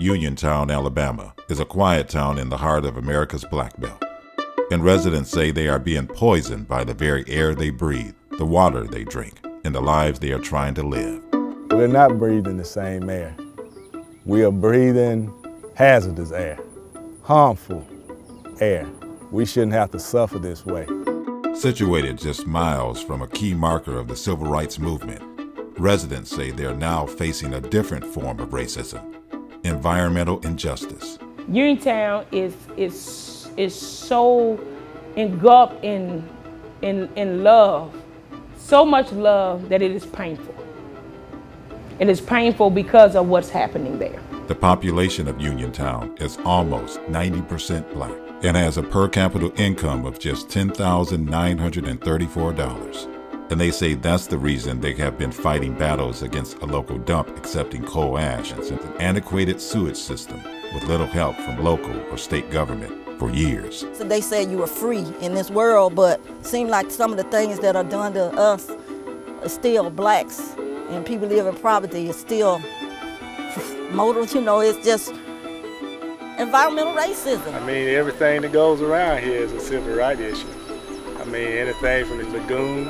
Uniontown, Alabama, is a quiet town in the heart of America's Black Belt, and residents say they are being poisoned by the very air they breathe, the water they drink, and the lives they are trying to live. We're not breathing the same air. We are breathing hazardous air, harmful air. We shouldn't have to suffer this way. Situated just miles from a key marker of the civil rights movement, residents say they are now facing a different form of racism, environmental injustice. Uniontown is so engulfed in love, so much love that it is painful. It is painful because of what's happening there. The population of Uniontown is almost 90% Black and has a per capita income of just $10,934. And they say that's the reason they have been fighting battles against a local dump accepting coal ash and an antiquated sewage system with little help from local or state government for years. So they said you were free in this world, but it seemed like some of the things that are done to us are still Blacks, and people live in poverty is still modeled, you know, it's just environmental racism. I mean, everything that goes around here is a civil rights issue. I mean, anything from the lagoon,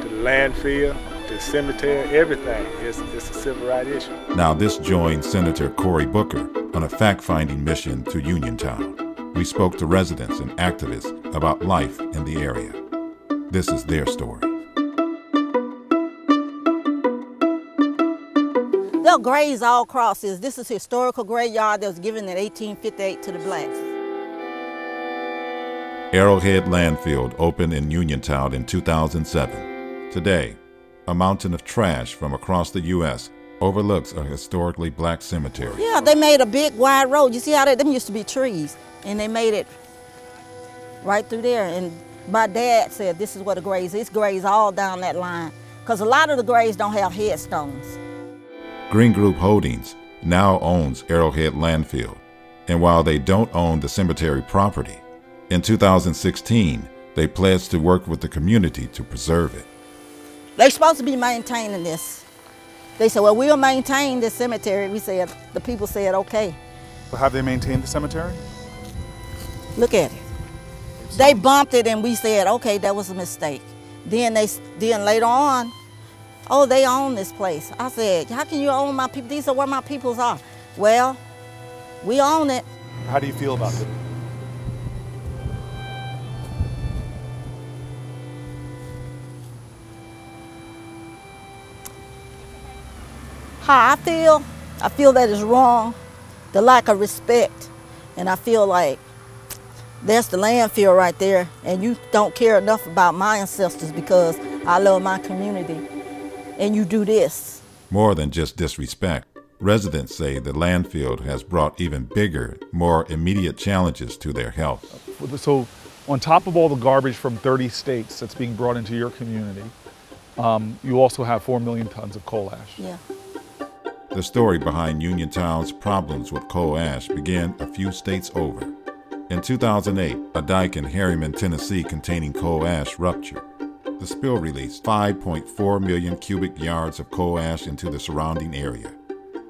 to the landfill, to the cemetery, everything. It's a civil rights issue. Now this joined Senator Cory Booker on a fact-finding mission to Uniontown. We spoke to residents and activists about life in the area. This is their story. They'll graze all crosses. This is a historical graveyard that was given in 1858 to the Blacks. Arrowhead Landfill opened in Uniontown in 2007. Today, a mountain of trash from across the U.S. overlooks a historically Black cemetery. Yeah, they made a big wide road. You see how them used to be trees, and they made it right through there. And my dad said this is where the graves, it's graves all down that line, because a lot of the graves don't have headstones. Green Group Holdings now owns Arrowhead Landfill, and while they don't own the cemetery property, in 2016, they pledged to work with the community to preserve it. They're supposed to be maintaining this. They said, well, we'll maintain this cemetery. We said, the people said, okay. Well, have they maintained the cemetery? Look at it. They bumped it and we said, okay, that was a mistake. Then later on, oh, they own this place. I said, how can you own my people? These are where my peoples are. Well, we own it. How do you feel about it? How I feel that is wrong, the lack of respect, and I feel like that's the landfill right there, and you don't care enough about my ancestors because I love my community, and you do this. More than just disrespect, residents say the landfill has brought even bigger, more immediate challenges to their health. So on top of all the garbage from 30 states that's being brought into your community, you also have 4 million tons of coal ash. Yeah. The story behind Uniontown's problems with coal ash began a few states over. In 2008, a dike in Harriman, Tennessee containing coal ash ruptured. The spill released 5.4 million cubic yards of coal ash into the surrounding area.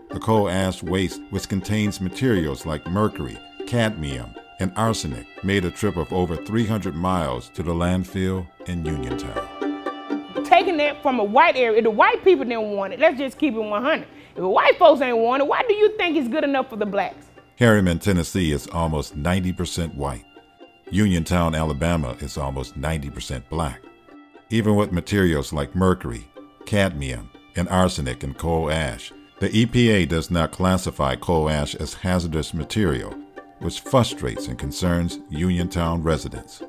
The coal ash waste, which contains materials like mercury, cadmium, and arsenic, made a trip of over 300 miles to the landfill in Uniontown. Taking that from a white area, the white people didn't want it. Let's just keep it 100. If white folks ain't want it, why do you think it's good enough for the Blacks? Harriman, Tennessee is almost 90% white. Uniontown, Alabama is almost 90% Black. Even with materials like mercury, cadmium, and arsenic in coal ash, the EPA does not classify coal ash as hazardous material, which frustrates and concerns Uniontown residents.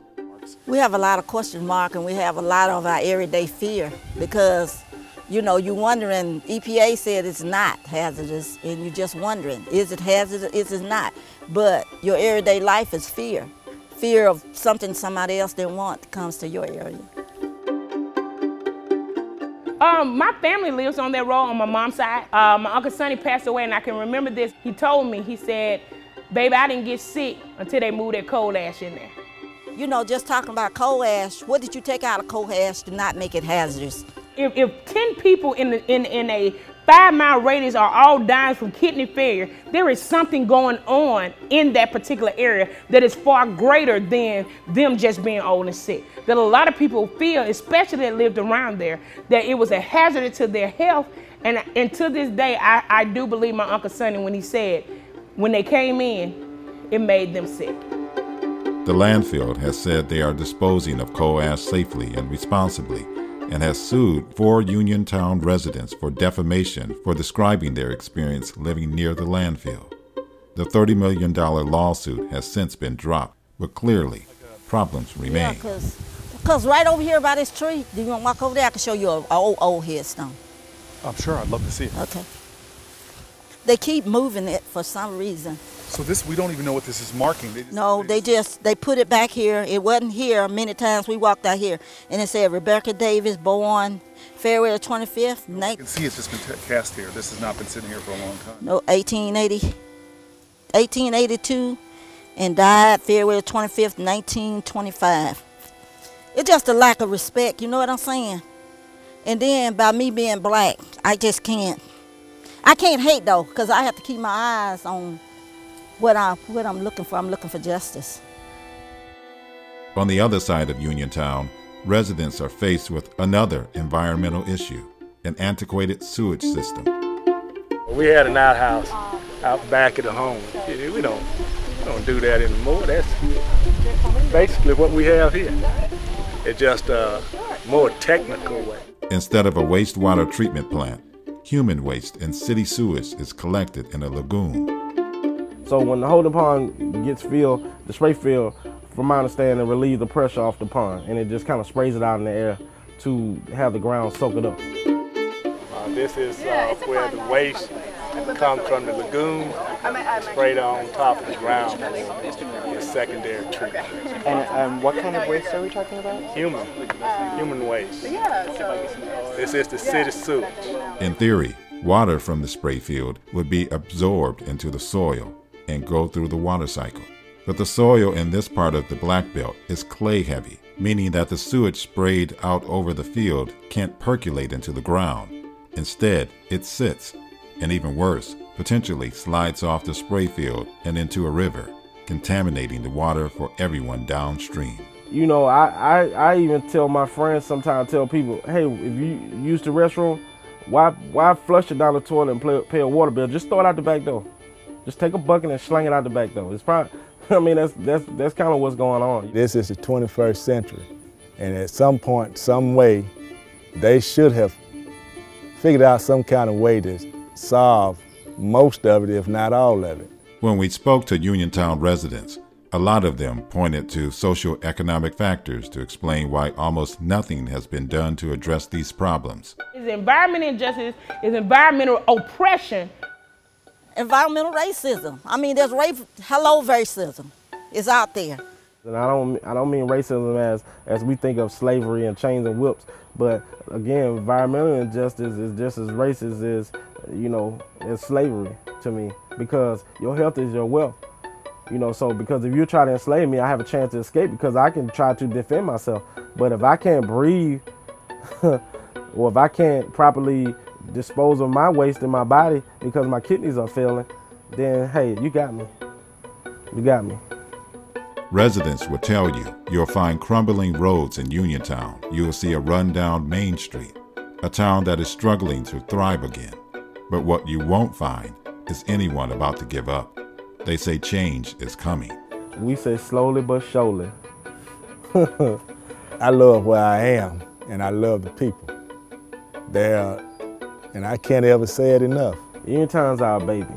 We have a lot of question marks and we have a lot of our everyday fear because you know, you're wondering, EPA said it's not hazardous, and you're just wondering, is it hazardous, is it not? But your everyday life is fear. Fear of something somebody else didn't want comes to your area. My family lives on that road on my mom's side. My Uncle Sonny passed away, and I can remember this. He told me, he said, baby, I didn't get sick until they moved that coal ash in there. You know, just talking about coal ash, what did you take out of coal ash to not make it hazardous? If 10 people in a 5-mile radius are all dying from kidney failure, there is something going on in that particular area that is far greater than them just being old and sick. That a lot of people feel, especially that lived around there, that it was a hazard to their health. And to this day, I do believe my Uncle Sonny when he said, when they came in, it made them sick. The landfill has said they are disposing of coal ash safely and responsibly, and has sued 4 Uniontown residents for defamation for describing their experience living near the landfill. The $30 million lawsuit has since been dropped, but clearly, problems remain. Yeah, because right over here by this tree, do you want to walk over there? I can show you an old headstone. I'm sure, I'd love to see it. Okay. They keep moving it for some reason. So this, we don't even know what this is marking. They put it back here. It wasn't here many times. We walked out here, and it said Rebecca Davis, born February 25th. You can see it's just been cast here. This has not been sitting here for a long time. No, 1882, and died February 25th, 1925. It's just a lack of respect, you know what I'm saying? And then by me being black, I just can't. I can't hate, though, because I have to keep my eyes on what I'm looking for. I'm looking for justice. On the other side of Uniontown, residents are faced with another environmental issue, an antiquated sewage system. We had an outhouse out back of the home. We don't do that anymore. That's basically what we have here. It's just a more technical way. Instead of a wastewater treatment plant, human waste and city sewage is collected in a lagoon. So when the holding pond gets filled, the spray fill, from my understanding, relieves the pressure off the pond, and it just kind of sprays it out in the air to have the ground soak it up. This is where the waste comes from the lagoon, sprayed on top of the ground for secondary treatment. And what kind of waste are we talking about? Human waste. This is the city sewage. In theory, water from the spray field would be absorbed into the soil and go through the water cycle. But the soil in this part of the Black Belt is clay heavy, meaning that the sewage sprayed out over the field can't percolate into the ground. Instead, it sits, and even worse, potentially slides off the spray field and into a river, contaminating the water for everyone downstream. You know, I even tell my friends sometimes, tell people, hey, if you use the restroom, why flush it down the toilet and pay a water bill? Just throw it out the back door. Just take a bucket and sling it out the back door. It's probably, I mean, that's kind of what's going on. This is the 21st century, and at some point, some way, they should have figured out some kind of way to solve most of it, if not all of it. When we spoke to Uniontown residents, a lot of them pointed to socioeconomic factors to explain why almost nothing has been done to address these problems. It's environmental injustice, it's environmental oppression. Environmental racism. I mean, there's hello racism. It's out there. And I don't mean racism as we think of slavery and chains and whips, but again, environmental injustice is just as racist as, you know, as slavery to me, because your health is your wealth. You know, so because if you try to enslave me, I have a chance to escape because I can try to defend myself. But if I can't breathe or if I can't properly dispose of my waste in my body because my kidneys are failing, then, hey, you got me. You got me. Residents will tell you you'll find crumbling roads in Uniontown. You'll see a rundown Main Street, a town that is struggling to thrive again. But what you won't find is anyone about to give up. They say change is coming. We say slowly but surely. I love where I am, and I love the people. And I can't ever say it enough. Uniontown's our baby.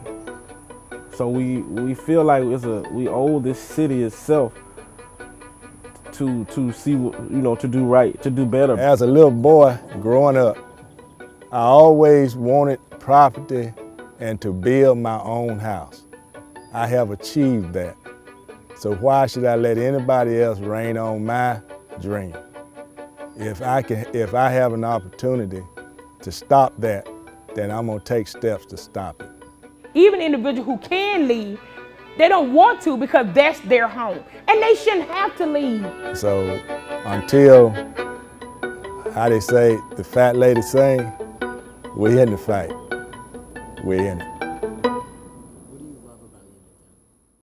So we feel like we owe this city itself to see what, you know, to do right, to do better. As a little boy growing up, I always wanted property and to build my own house. I have achieved that. So why should I let anybody else rain on my dream? If I have an opportunity to stop that, then I'm gonna take steps to stop it. Even individuals who can leave, they don't want to because that's their home, and they shouldn't have to leave. So until, how they say, the fat lady sing, we're in the fight. weigh in.